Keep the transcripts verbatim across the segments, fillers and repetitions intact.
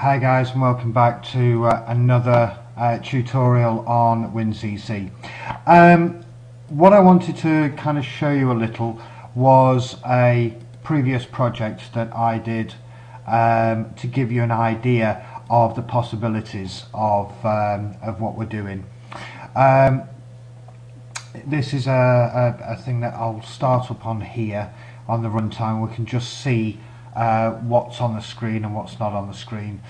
Hi guys, and welcome back to uh, another uh, tutorial on WinCC. Um, what I wanted to kind of show you a little was a previous project that I did um, to give you an idea of the possibilities of, um, of what we're doing. Um, this is a, a, a thing that I'll start up on here on the runtime. We can just see Uh, what's on the screen and what's not on the screen,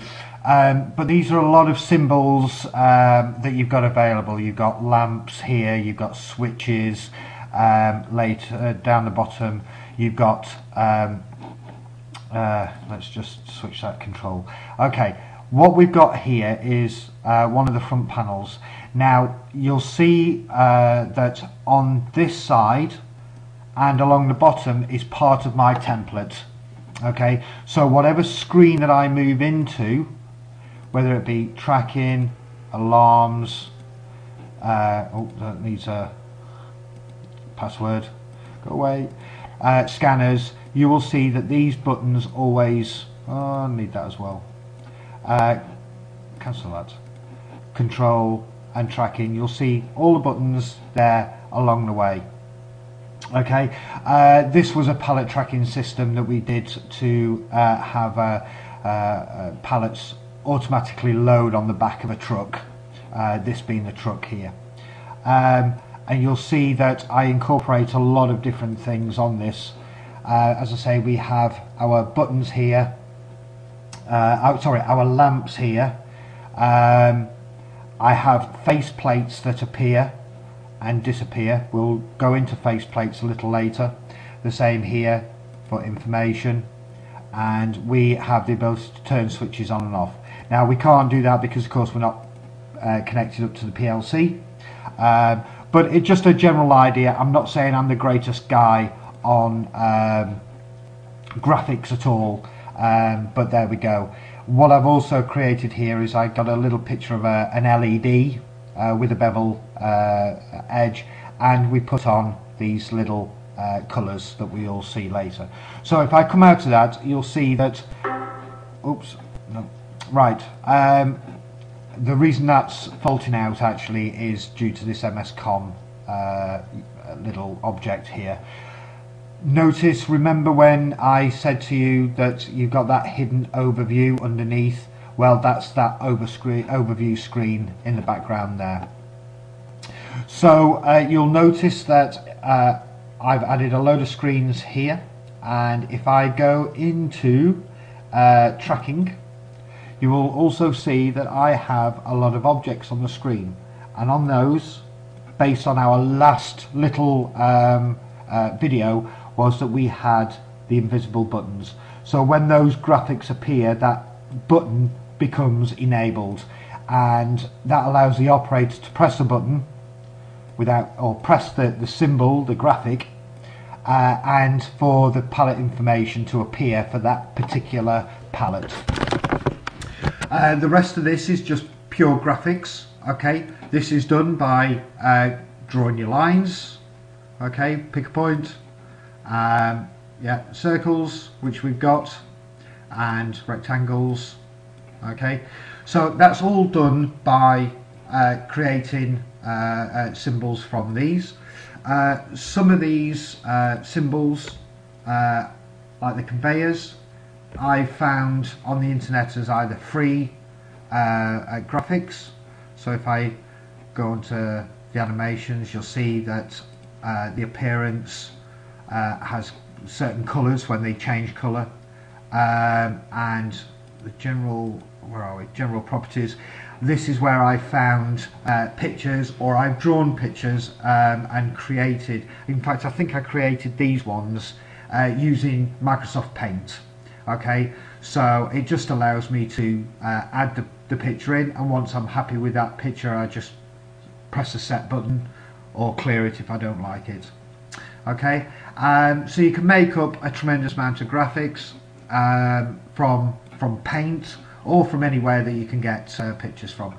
um, but these are a lot of symbols um, that you've got available. You've got lamps here, you've got switches, um, later uh, down the bottom you've got um, uh, let's just switch that control. Okay, what we've got here is uh, one of the front panels. Now you'll see uh, that on this side and along the bottom is part of my template. Okay, so whatever screen that I move into, whether it be tracking, alarms, uh, oh, that needs a password, go away, uh, scanners, you will see that these buttons always, oh, I need that as well, uh, cancel that, control and tracking, you'll see all the buttons there along the way. Okay, uh, this was a pallet tracking system that we did to uh, have uh, uh, pallets automatically load on the back of a truck, uh, this being the truck here. Um, and you'll see that I incorporate a lot of different things on this. Uh, as I say, we have our buttons here, uh, oh, sorry, our lamps here. Um, I have face plates that appear and disappear. We'll go into face plates a little later. The same here for information, and we have the ability to turn switches on and off. Now we can't do that because of course we're not uh, connected up to the P L C, um, but it's just a general idea. I'm not saying I'm the greatest guy on um, graphics at all, um, but there we go. What I've also created here is I got a little picture of a, an L E D Uh, with a bevel uh, edge, and we put on these little uh, colours that we all see later. So if I come out of that, you'll see that, oops, no, right, um, the reason that's faulting out actually is due to this M S Comm uh, little object here. Notice, remember when I said to you that you've got that hidden overview underneath? Well, that's that over screen, overview screen in the background there. So uh, you'll notice that uh, I've added a load of screens here, and if I go into uh, tracking, you will also see that I have a lot of objects on the screen, and on those, based on our last little um, uh, video, was that we had the invisible buttons. So when those graphics appear, that button becomes enabled, and that allows the operator to press the button without, or press the, the symbol, the graphic, uh, and for the pallet information to appear for that particular pallet. Uh, the rest of this is just pure graphics. Okay, this is done by uh, drawing your lines. Okay, pick a point, um, yeah, circles, which we've got, and rectangles. Okay, so that's all done by uh, creating uh, uh, symbols from these. Uh, some of these uh, symbols, uh, like the conveyors, I found on the internet as either free uh, uh, graphics. So if I go onto the animations, you'll see that uh, the appearance uh, has certain colours when they change colour, um, and the general, where are we, general properties, this is where I found uh, pictures, or I've drawn pictures um, and created, in fact I think I created these ones uh, using Microsoft Paint. Okay, so it just allows me to uh, add the, the picture in, and once I'm happy with that picture I just press the set button or clear it if I don't like it. Okay, um, so you can make up a tremendous amount of graphics um, from from Paint or from anywhere that you can get uh, pictures from.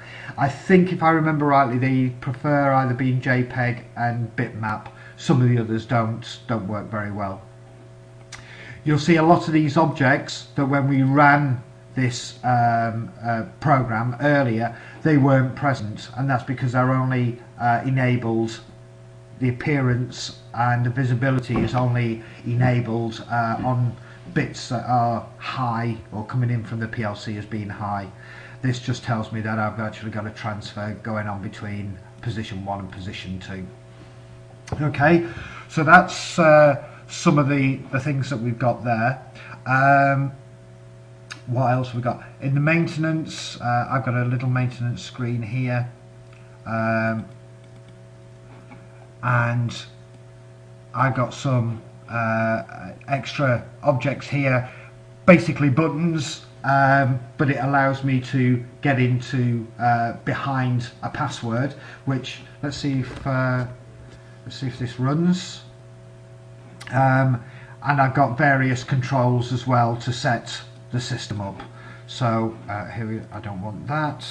I think if I remember rightly they prefer either being JPEG and bitmap. Some of the others don't don't work very well. You'll see a lot of these objects that when we ran this um, uh, program earlier, they weren't present, and that's because they're only uh, enabled, the appearance and the visibility is only enabled uh, on bits that are high or coming in from the P L C as being high. This just tells me that I've actually got a transfer going on between position one and position two. Okay, so that's uh, some of the, the things that we've got there. Um, what else we've got? In the maintenance, uh, I've got a little maintenance screen here. Um, and I've got some uh, extra objects here, basically buttons. Um, but it allows me to get into uh, behind a password, which let's see if uh, let's see if this runs. Um, and I've got various controls as well to set the system up. So uh, here we, I don't want that.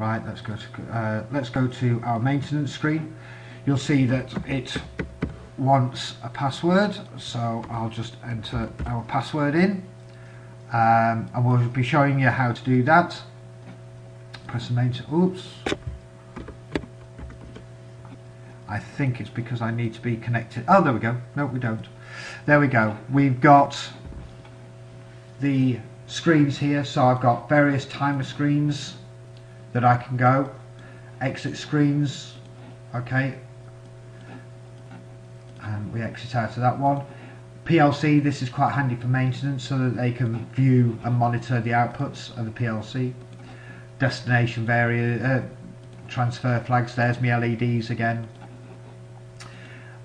Right, let's go to uh, let's go to our maintenance screen. You'll see that it wants a password, so I'll just enter our password in. Um, and we'll be showing you how to do that. Press the main. Oops. I think it's because I need to be connected. Oh, there we go. No, we don't. There we go. We've got the screens here. So I've got various timer screens that I can go. Exit screens. Okay. And we exit out of that one. P L C, this is quite handy for maintenance so that they can view and monitor the outputs of the P L C. Destination variable, uh, transfer flags, there's my L E Ds again.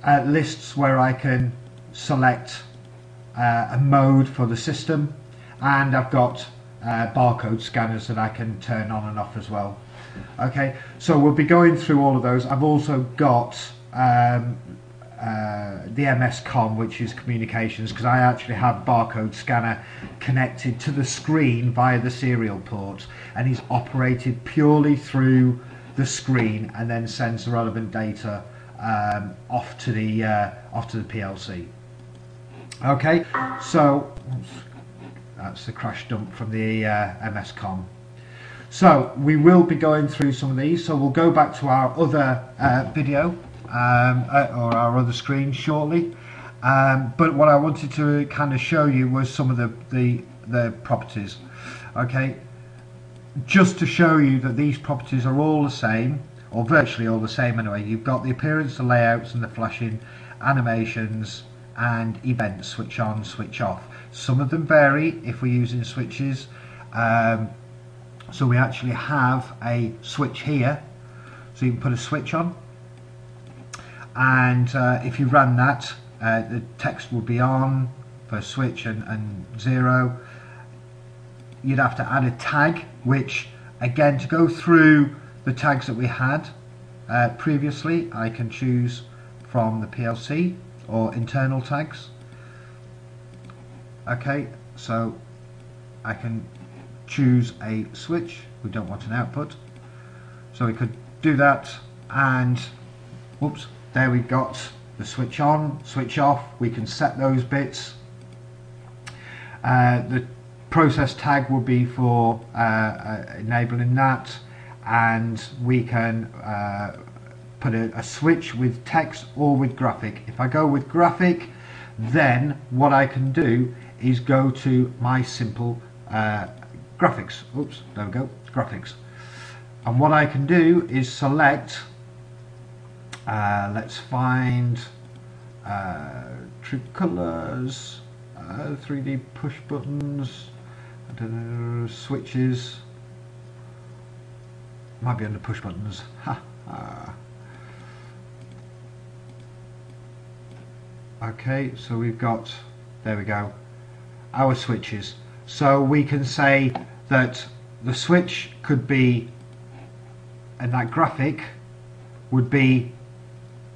Uh, lists where I can select uh, a mode for the system, and I've got uh, barcode scanners that I can turn on and off as well. Okay, so we'll be going through all of those. I've also got um, Uh, the M S comm, which is communications, because I actually have barcode scanner connected to the screen via the serial port, and is operated purely through the screen, and then sends the relevant data um, off to the uh, off to the P L C. Okay, so oops, that's the crash dump from the uh, M S comm. So we will be going through some of these. So we'll go back to our other uh, video. Um, or our other screen shortly, um, but what I wanted to kind of show you was some of the, the the properties. Okay, just to show you that these properties are all the same, or virtually all the same anyway. You've got the appearance, the layouts, and the flashing, animations, and events, switch on, switch off. Some of them vary if we're using switches. Um, so we actually have a switch here, so you can put a switch on. And uh, if you run that, uh, the text will be on for switch and, and zero. You'd have to add a tag, which again, to go through the tags that we had uh, previously, I can choose from the P L C or internal tags. Okay, so I can choose a switch. We don't want an output, so we could do that. And whoops. There we've got the switch on, switch off. We can set those bits. Uh, the process tag will be for uh, uh, enabling that, and we can uh, put a, a switch with text or with graphic. If I go with graphic, then what I can do is go to my simple uh, graphics. Oops, there we go, graphics. And what I can do is select. Uh, let's find uh, true colors, uh, three D push buttons, uh, switches. Might be under push buttons. Ha, ha. Okay, so we've got, there we go, our switches. So we can say that the switch could be, and that graphic would be.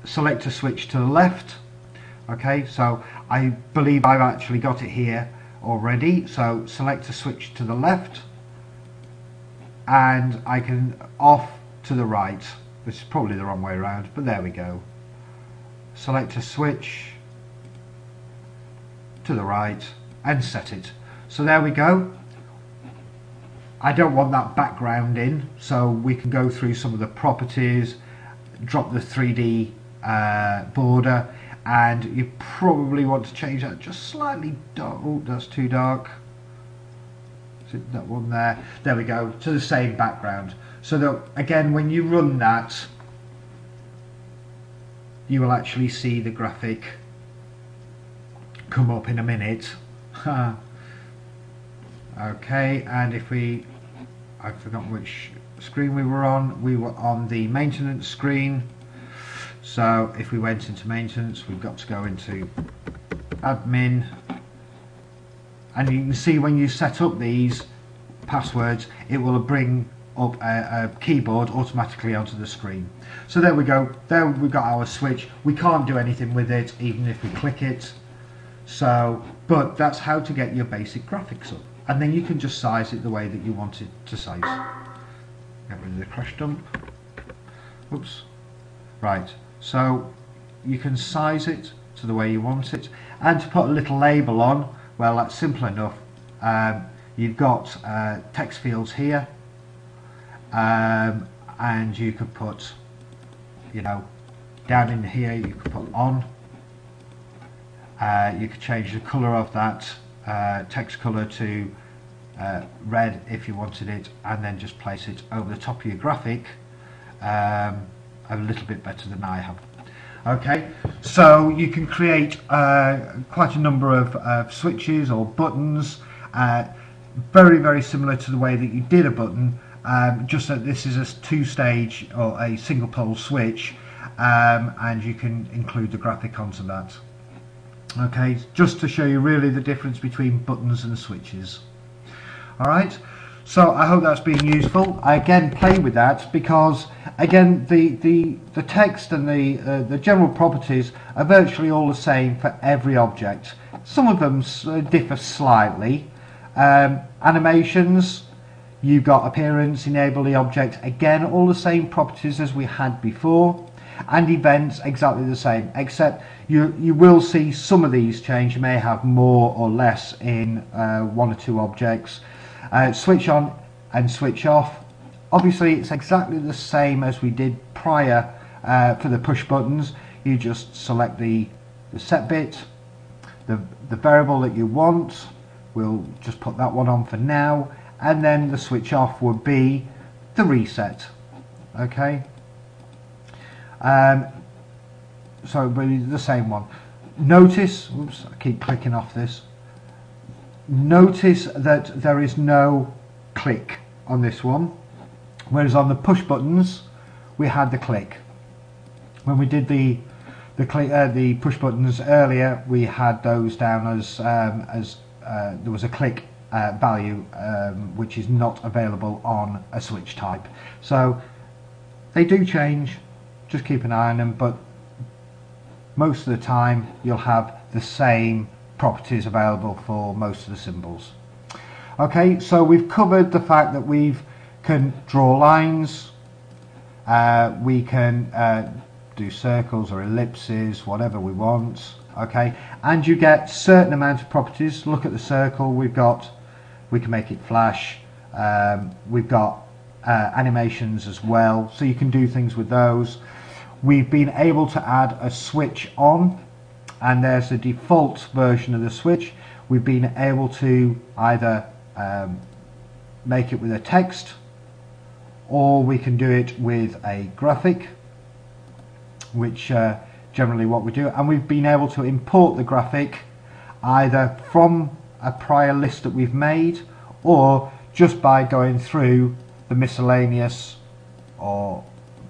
Select a switch to the left. Okay, so I believe I've actually got it here already. So select a switch to the left, and I can off to the right, which is probably the wrong way around, but there we go. Select a switch to the right and set it. So there we go, I don't want that background in, so we can go through some of the properties, drop the three D uh, border, and you probably want to change that just slightly dark. Oh, that's too dark. Is it that one there? There we go, to the same background. So that, again, when you run that, you will actually see the graphic come up in a minute. Okay, and if we, I've forgotten which screen we were on, we were on the maintenance screen. So if we went into maintenance, we've got to go into admin, and you can see when you set up these passwords, it will bring up a, a keyboard automatically onto the screen. So there we go, there we've got our switch. We can't do anything with it even if we click it. So, but that's how to get your basic graphics up, and then you can just size it the way that you want it to size. Get rid of the crash dump. Oops. Right, so you can size it to the way you want it, and to put a little label on, well, that's simple enough. Um, you've got uh, text fields here, um, and you could put, you know, down in here you could put on. Uh, you could change the colour of that uh, text colour to uh, red if you wanted it, and then just place it over the top of your graphic, um, a little bit better than I have. Okay, so you can create uh, quite a number of uh, switches or buttons, uh, very very similar to the way that you did a button, um, just that this is a two-stage or a single pole switch, um, and you can include the graphic onto that. Okay, just to show you really the difference between buttons and switches. Alright, so I hope that's been useful. I again play with that, because again the the, the text and the uh, the general properties are virtually all the same for every object. Some of them differ slightly. Um, animations, you've got appearance, enable the object, again all the same properties as we had before. And events exactly the same, except you you will see some of these change. You may have more or less in uh, one or two objects. Uh, switch on and switch off, obviously it's exactly the same as we did prior uh, for the push buttons. You just select the, the set bit, the, the variable that you want. We'll just put that one on for now, and then the switch off would be the reset. Okay. Um, so really the same one. Notice, oops, I keep clicking off this. Notice that there is no click on this one, whereas on the push buttons we had the click. When we did the the, click, uh, the push buttons earlier, we had those down as um, as uh, there was a click uh, value, um, which is not available on a switch type. So they do change. Just keep an eye on them, but most of the time you'll have the same properties available for most of the symbols. Okay, so we've covered the fact that we can draw lines, uh, we can uh, do circles or ellipses, whatever we want. Okay, and you get certain amount of properties. Look at the circle we've got. We can make it flash. Um, we've got Uh, animations as well, so you can do things with those. We've been able to add a switch on, and there's the default version of the switch. We've been able to either um, make it with a text, or we can do it with a graphic, which uh, generally what we do, and we've been able to import the graphic either from a prior list that we've made, or just by going through the miscellaneous or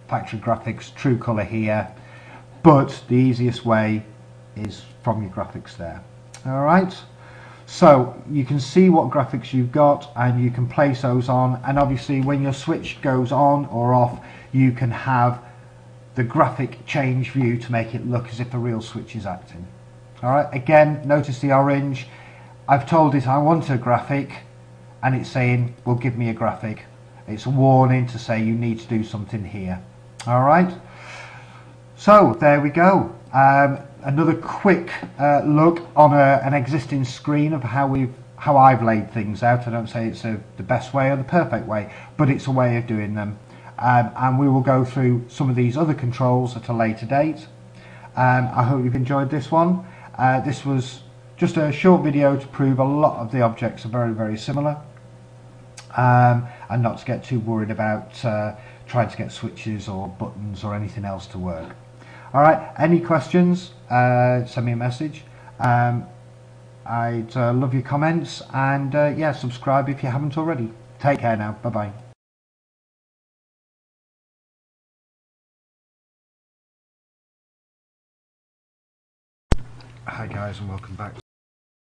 factory graphics, true color here, but the easiest way is from your graphics there. All right, so you can see what graphics you've got, and you can place those on, and obviously when your switch goes on or off, you can have the graphic change view to make it look as if the real switch is acting. All right, again, notice the orange. I've told it I want a graphic, and it's saying, well, give me a graphic. It's a warning to say you need to do something here. All right, so there we go. Um, another quick uh, look on a, an existing screen of how we've how I've laid things out. I don't say it's a, the best way or the perfect way, but it's a way of doing them. Um, and we will go through some of these other controls at a later date. Um, I hope you've enjoyed this one. Uh, this was just a short video to prove a lot of the objects are very, very similar. Um, and not to get too worried about uh, trying to get switches or buttons or anything else to work. Alright, any questions, uh, send me a message. Um, I'd uh, love your comments, and uh, yeah, subscribe if you haven't already. Take care now, bye bye. Hi guys, and welcome back.